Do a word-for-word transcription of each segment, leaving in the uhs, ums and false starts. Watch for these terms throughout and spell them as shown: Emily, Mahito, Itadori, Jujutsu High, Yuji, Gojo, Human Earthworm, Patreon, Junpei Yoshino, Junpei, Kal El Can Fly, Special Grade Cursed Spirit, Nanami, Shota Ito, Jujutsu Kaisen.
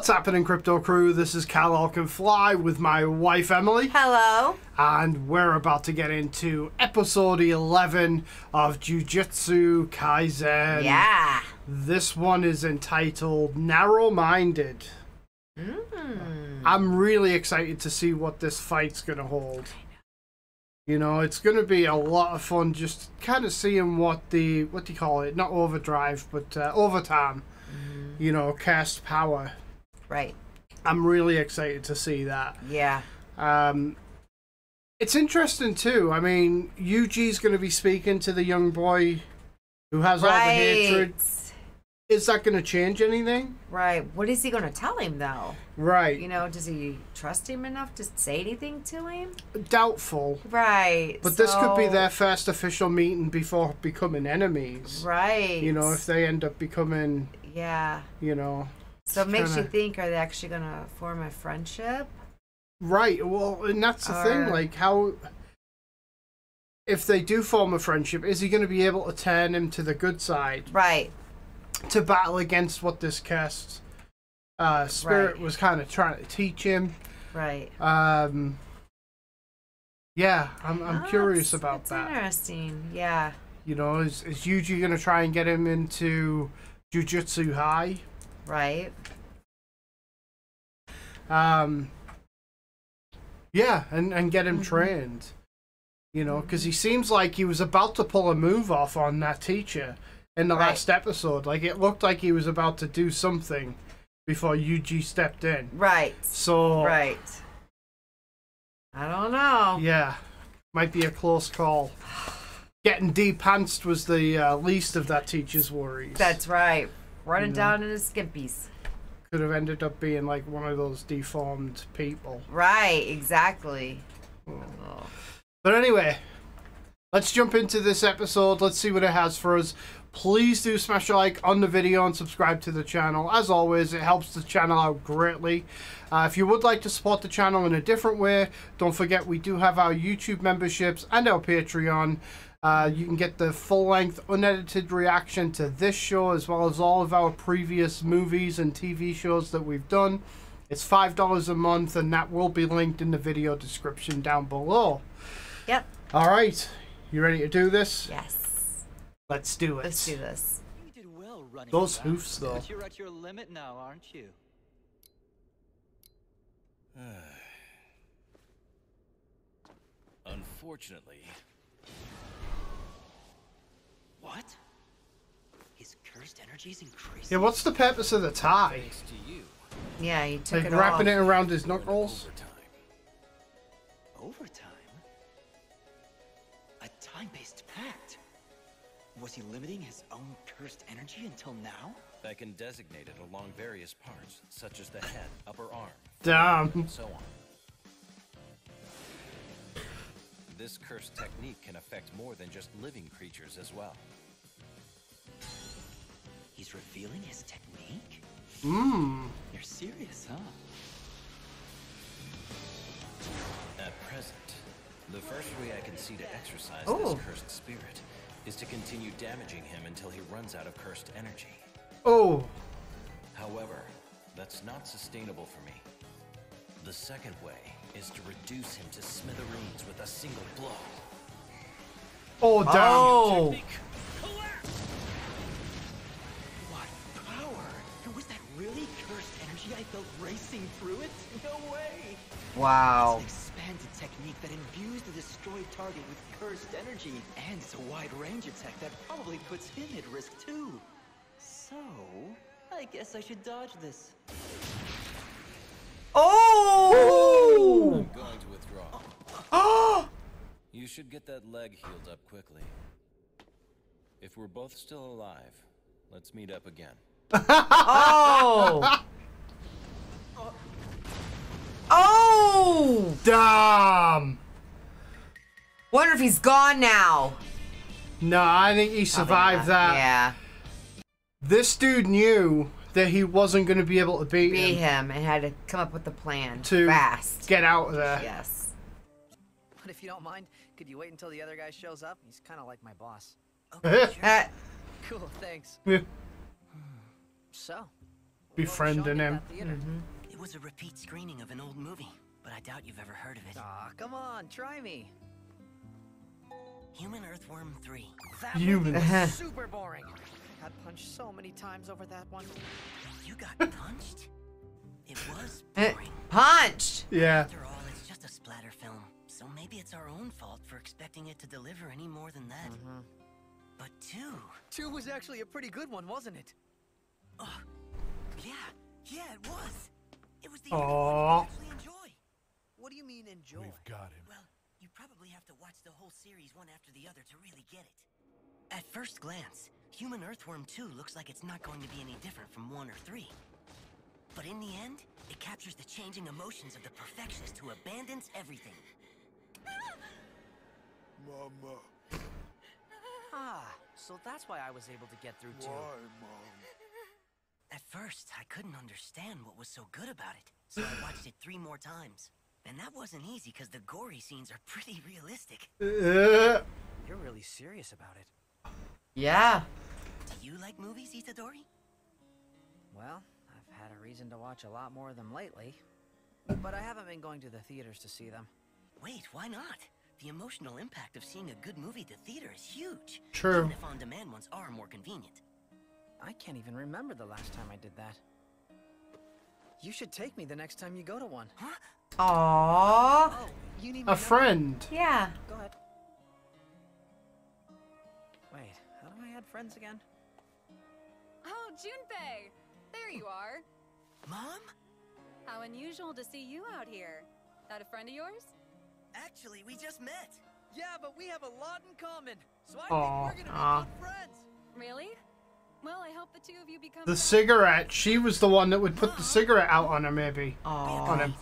What's happening, Crypto Crew? This is Kal El Can Fly with my wife, Emily. Hello. And we're about to get into episode eleven of Jujutsu Kaisen. Yeah. This one is entitled Narrow-Minded. Mm. I'm really excited to see what this fight's going to hold. You know, it's going to be a lot of fun just kind of seeing what the, what do you call it? Not overdrive, but uh, overtime. Mm. You know, cast power. Right. I'm really excited to see that. Yeah. Um, it's interesting, too. I mean, Yuji's going to be speaking to the young boy who has right. all the hatred. Is that going to change anything? Right. What is he going to tell him, though? Right. You know, does he trust him enough to say anything to him? Doubtful. Right. But so... this could be their first official meeting before becoming enemies. Right. You know, if they end up becoming... Yeah. You know. So it makes kinda... you think, are they actually going to form a friendship? Right. Well, and that's the or... thing. Like, how... If they do form a friendship, is he going to be able to turn him to the good side? Right. To battle against what this cursed uh, spirit right. was kind of trying to teach him. Right. Um, yeah, I'm, I'm oh, curious that's, about that's that. Interesting, yeah. You know, is, is Yuji going to try and get him into Jujutsu High? Right. Um, yeah, and, and get him mm-hmm. trained. You know, because he seems like he was about to pull a move off on that teacher. In the right. last episode, like it looked like he was about to do something before Yuji stepped in. Right. So. Right. I don't know. Yeah, might be a close call. Getting de-pantsed was the uh, least of that teacher's worries. That's right. Running you know, down in his skimpies. Could have ended up being like one of those deformed people. Right. Exactly. Oh. Oh. But anyway, let's jump into this episode. Let's see what it has for us. Please do smash a like on the video and subscribe to the channel. As always, it helps the channel out greatly. Uh, if you would like to support the channel in a different way, don't forget we do have our YouTube memberships and our Patreon. Uh, you can get the full-length unedited reaction to this show as well as all of our previous movies and T V shows that we've done. It's five dollars a month and that will be linked in the video description down below. Yep. All right. You ready to do this? Yes. Let's do it. Let's do this. You did well running those back. Hoofs, though. But you're at your limit now, aren't you? Unfortunately. What? His cursed energy's increasing. Yeah, what's the purpose of the tie? To you. Yeah, he took like it wrapping off. It around his knuckles. Overtime. Overtime? A time-based pact. Was he limiting his own cursed energy until now? I can designate it along various parts, such as the head, upper arm, damn, and so on. This cursed technique can affect more than just living creatures as well. He's revealing his technique? Mmm. You're serious, huh? At present, the first way I can see to exercise oh. this cursed spirit is to continue damaging him until he runs out of cursed energy. Oh. However, that's not sustainable for me. The second way is to reduce him to smithereens with a single blow. Oh, damn. Oh. What power! And was that really cursed energy I felt racing through it? No way! Wow. It's an expanded technique that imbues the destroyed target with cursed energy, and it's a wide range attack that probably puts him at risk too. So, I guess I should dodge this. Oh! I'm going to withdraw. Oh! You should get that leg healed up quickly. If we're both still alive, let's meet up again. Oh! Oh, damn. Wonder if he's gone now. No, I think he survived that. Yeah. This dude knew that he wasn't going to be able to beat, beat him. Beat him and had to come up with a plan to fast. Get out of there. Yes. But if you don't mind, could you wait until the other guy shows up? He's kind of like my boss. Okay, sure. Cool, thanks. Yeah. So, befriending him. Mm-hmm. It was a repeat screening of an old movie, but I doubt you've ever heard of it. Aw, oh, come on, try me. Human Earthworm three. That Human. Was super boring. I got punched so many times over that one. You got punched? It was boring. Punched! Yeah. After all, it's just a splatter film. So maybe it's our own fault for expecting it to deliver any more than that. Mm-hmm. But two. Two was actually a pretty good one, wasn't it? Oh, yeah, yeah, it was. It was the only one we actually enjoy. What do you mean enjoy? We've got him. Well, you probably have to watch the whole series one after the other to really get it. At first glance, Human Earthworm two looks like it's not going to be any different from one or three. But in the end, it captures the changing emotions of the perfectionist who abandons everything. Mama. Ah, so that's why I was able to get through too. Why, Mom? At first, I couldn't understand what was so good about it, so I watched it three more times. And that wasn't easy because the gory scenes are pretty realistic. Uh, You're really serious about it. Yeah. Do you like movies, Itadori? Well, I've had a reason to watch a lot more of them lately, but I haven't been going to the theaters to see them. Wait, why not? The emotional impact of seeing a good movie at the theater is huge. True. Even if on-demand ones are more convenient. I can't even remember the last time I did that. You should take me the next time you go to one. Huh? Aww. Oh, you need a friend. Number? Yeah. Go ahead. Wait, how do I add friends again? Oh, Junpei! There you are. Mom? How unusual to see you out here. That a friend of yours? Actually, we just met. Yeah, but we have a lot in common, so I Aww. think we're gonna be good friends. Really? Well, I hope the two of you become the cigarette. She was the one that would put Aww. the cigarette out on her, maybe. Aww. On him.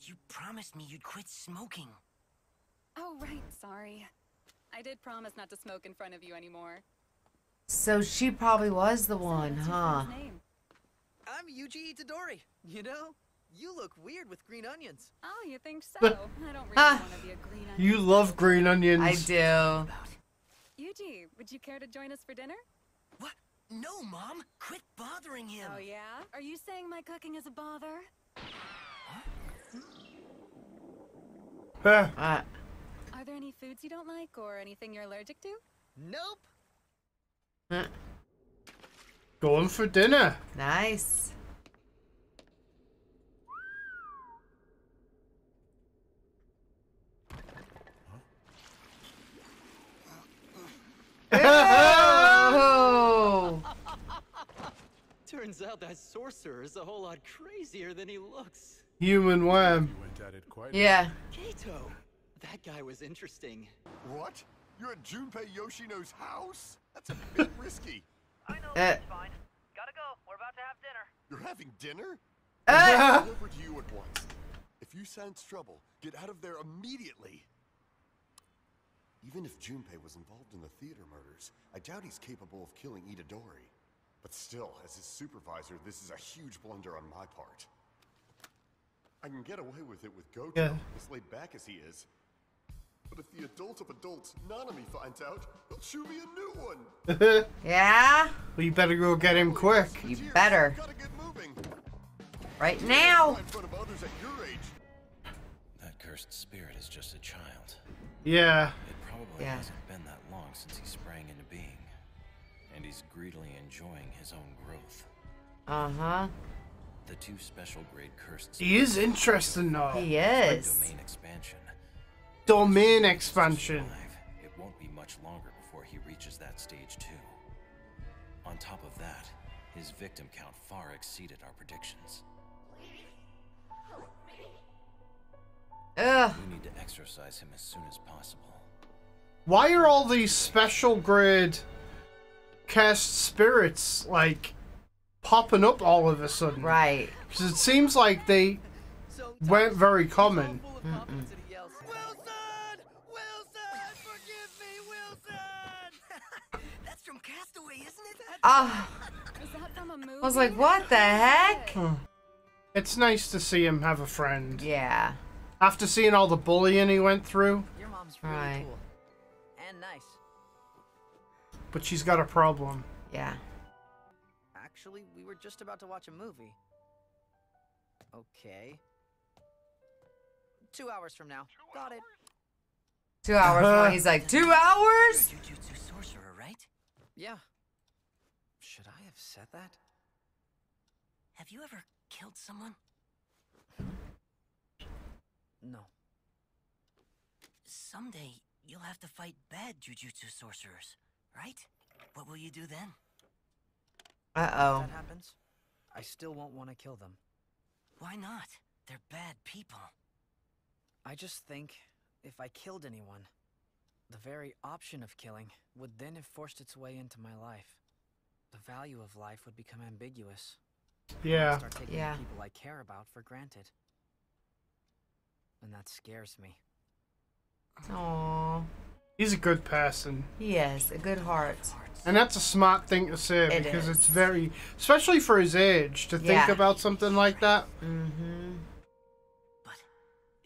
You promised me you'd quit smoking. Oh right, sorry. I did promise not to smoke in front of you anymore. So she probably was the one, huh? I'm Yuji Itadori. You know. You look weird with green onions. Oh, you think so? I don't really ah. want to be a green onion. You love green onions. I do. Yuji, would you care to join us for dinner? What? No, Mom. Quit bothering him. Oh, yeah? Are you saying my cooking is a bother? Huh? Ah. Are there any foods you don't like or anything you're allergic to? Nope. Huh. Going for dinner. Nice. Oh! Turns out that sorcerer is a whole lot crazier than he looks. Human worm. Yeah. Kato, that guy was interesting. What? You're at Junpei Yoshino's house? That's a bit risky. I know, that's uh. fine. Gotta go. We're about to have dinner. You're having dinner? Uh. Over to you at once. If you sense trouble, get out of there immediately. Even if Junpei was involved in the theater murders, I doubt he's capable of killing Itadori. But still, as his supervisor, this is a huge blunder on my part. I can get away with it with Gojo, yeah. as laid back as he is. But if the adult of adults, Nanami, finds out, he'll shoot me a new one! Yeah? Well, you better go get him quick. You better. Gotta get moving. Right now! In front of others at your age. That cursed spirit is just a child. Yeah. It probably yeah. hasn't been that long since he sprang into being, and he's greedily enjoying his own growth. Uh-huh. The two special grade cursed. He is interesting though. He is. Domain expansion. Domain expansion. It won't be much longer before he reaches that stage too. On top of that, his victim count far exceeded our predictions. Ugh. We need to exorcise him as soon as possible. Why are all these special grade cursed spirits like popping up all of a sudden? Right. Because it seems like they so weren't very common. So mm -mm. Yells, Wilson! Wilson! Forgive me, Wilson! That's from Castaway, isn't it? Oh. Is that from a movie? I was like, what the heck? It's nice to see him have a friend. Yeah. After seeing all the bullying he went through. Your mom's really right. cool. And nice. But she's got a problem. Yeah. Actually, we were just about to watch a movie. Okay. Two hours from now. Got it. Two hours from now. He's like, two hours? You're a Jujutsu sorcerer, right? Yeah. Should I have said that? Have you ever killed someone? No. Someday, you'll have to fight bad Jujutsu sorcerers, right? What will you do then? Uh-oh. If that happens, I still won't want to kill them. Why not? They're bad people. I just think, if I killed anyone, the very option of killing would then have forced its way into my life. The value of life would become ambiguous. Yeah. I start taking yeah. the people I care about for granted. And that scares me. Aww. He's a good person. Yes, a good heart. And that's a smart thing to say it because is. It's very, especially for his age, to yeah. think about something like that. Mm-hmm. But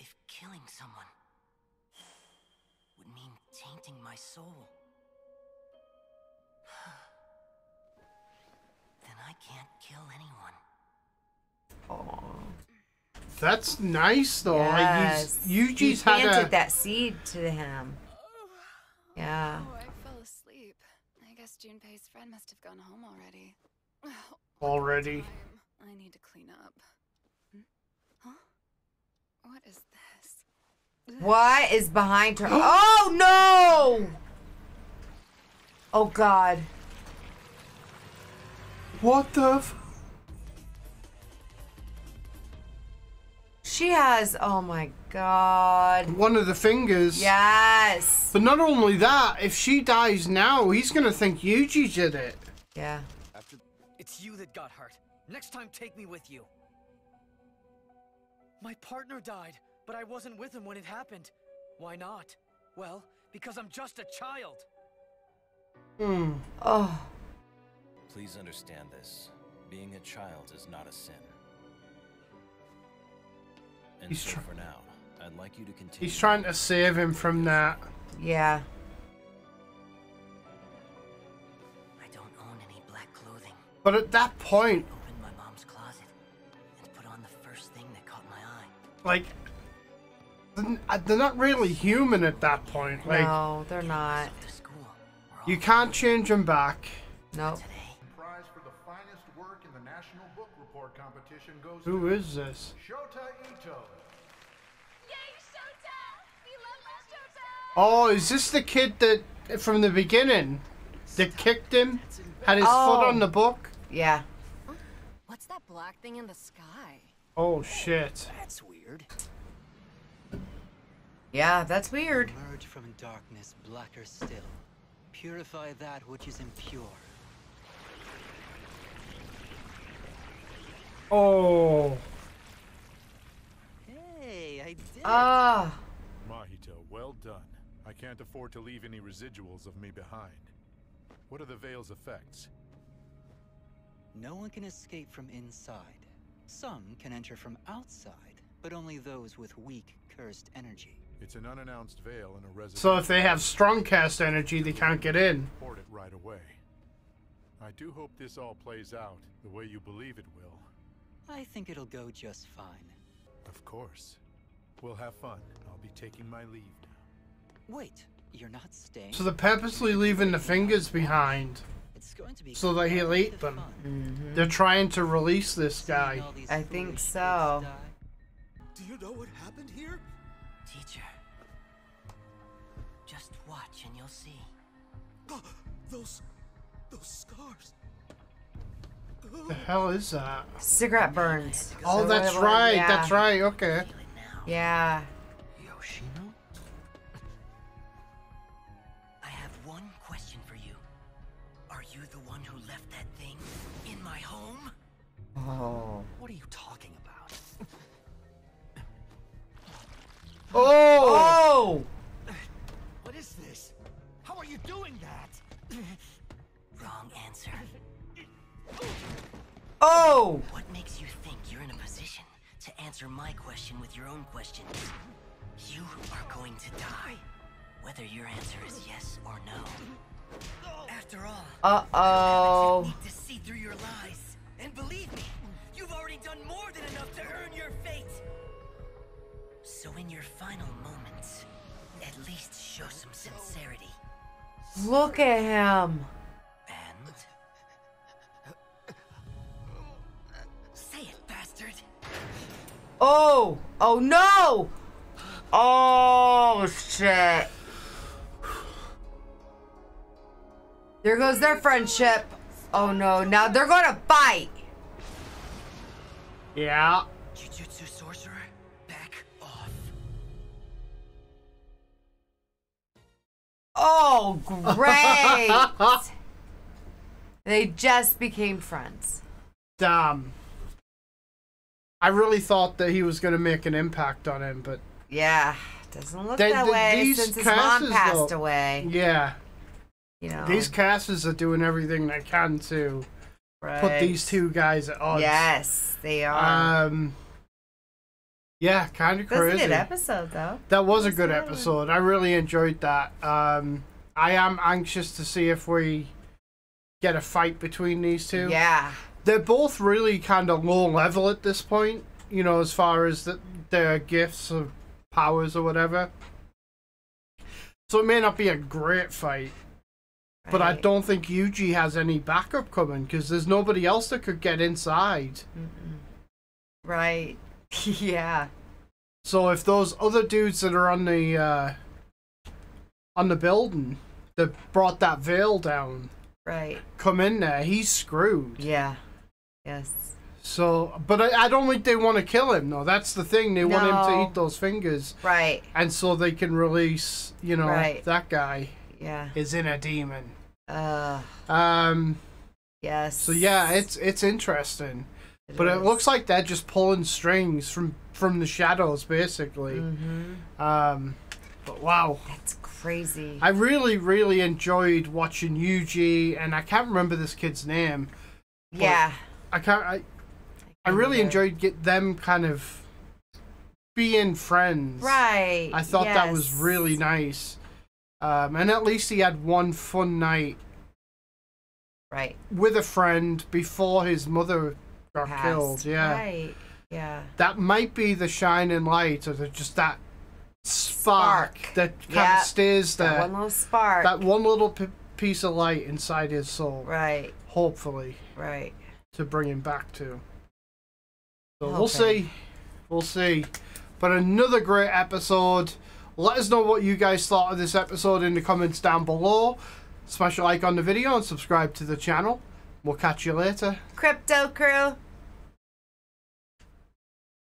if killing someone would mean tainting my soul, then I can't kill anyone. Aww. That's nice, though. Yes. Like he's, Yuji's he planted had a... that seed to him. Yeah. Oh, I fell asleep. I guess Junpei's friend must have gone home already. Oh, already. I need to clean up. Huh? What is this? What is behind her? Oh, no! Oh, God. What the f... She has, oh my God. One of the fingers. Yes. But not only that, if she dies now, he's gonna think Yuji did it. Yeah. After it's you that got hurt. Next time, take me with you. My partner died, but I wasn't with him when it happened. Why not? Well, because I'm just a child. Hmm. Oh. Please understand this. Being a child is not a sin. And he's, so for now, I'd like you to continue. He's trying to save him from that. Yeah. I don't own any black clothing. But at that point, I opened my mom's closet and put on the first thing that caught my eye. Like, they're not really human at that point. Like, no, they're not. You can't change them back. Nope. Competition goes Who to is this? Shota Ito. Yay, Shota! We love Shota! Oh, is this the kid that from the beginning that kicked him? Had his oh. foot on the book? Yeah. What's that black thing in the sky? Oh shit. That's weird. Yeah, that's weird. Emerge from darkness blacker still. Purify that which is impure. Oh. Hey, I did. Ah. Mahito, well done. I can't afford to leave any residuals of me behind. What are the veil's effects? No one can escape from inside. Some can enter from outside, but only those with weak, cursed energy. It's an unannounced veil and a residue. So if they have strong cast energy, they can't get in. Report it right away. I do hope this all plays out the way you believe it will. I think it'll go just fine. Of course. We'll have fun. I'll be taking my leave now. Wait, you're not staying? So they're purposely leaving the fingers behind. It's going to be so that he'll eat them. Mm-hmm. They're trying to release this guy. I think so. Do you know what happened here? Teacher. Just watch and you'll see. Oh, those, those scars. The hell is that? Cigarette burns. Oh, that's right. Yeah. That's right. Okay. Yeah. Yoshino? I have one question for you. Are you the one who left that thing in my home? Oh. What are you talking about? Oh! Oh! What is this? How are you doing that? Wrong answer. Oh! What makes you think you're in a position to answer my question with your own questions? You are going to die, whether your answer is yes or no. After all, uh oh. To see through your lies, and believe me, you've already done more than enough to earn your fate. So in your final moments, at least show some sincerity. Look at him. And say it, bastard. Oh, oh no! Oh shit! There goes their friendship. Oh no, now they're gonna fight. Yeah. Jujutsu sorcerer, back off. Oh, great. They just became friends. Damn. I really thought that he was gonna make an impact on him, but. Yeah, doesn't look they, that they, way since his mom passed though, away. Yeah. You know. These casters are doing everything they can to right. put these two guys at odds. Yes, they are. Um, yeah, kind of crazy. That was a good episode, though. That was That's a good episode. One. I really enjoyed that. Um, I am anxious to see if we get a fight between these two. Yeah. They're both really kind of low level at this point, you know, as far as the, their gifts or powers or whatever. So it may not be a great fight. But right. I don't think Yuji has any backup coming because there's nobody else that could get inside. Mm-mm. Right. Yeah. So if those other dudes that are on the uh, on the building that brought that veil down, right, come in there, he's screwed. Yeah. Yes. So, but I, I don't think they want to kill him though. That's the thing. They no. want him to eat those fingers. Right. And so they can release, you know, right. that guy. Yeah. Is in a demon. Uh, um. Yes. So yeah, it's it's interesting, it but is. It looks like they're just pulling strings from from the shadows, basically. Mm-hmm. Um. But wow. That's crazy. I really really enjoyed watching Yuji, and I can't remember this kid's name. Yeah. I can't. I. I, I really enjoyed get them kind of being friends. Right. I thought yes. that was really nice. Um, and at least he had one fun night right. with a friend before his mother got Passed. killed. Yeah. Right. Yeah. That might be the shining light or the, just that spark, spark. that kind yep. of stays there. That one little spark. That one little p piece of light inside his soul. Right. Hopefully. Right. To bring him back to. So okay. we'll see. We'll see. But another great episode. Let us know what you guys thought of this episode in the comments down below. Smash a like on the video and subscribe to the channel. We'll catch you later. Crypto Crew.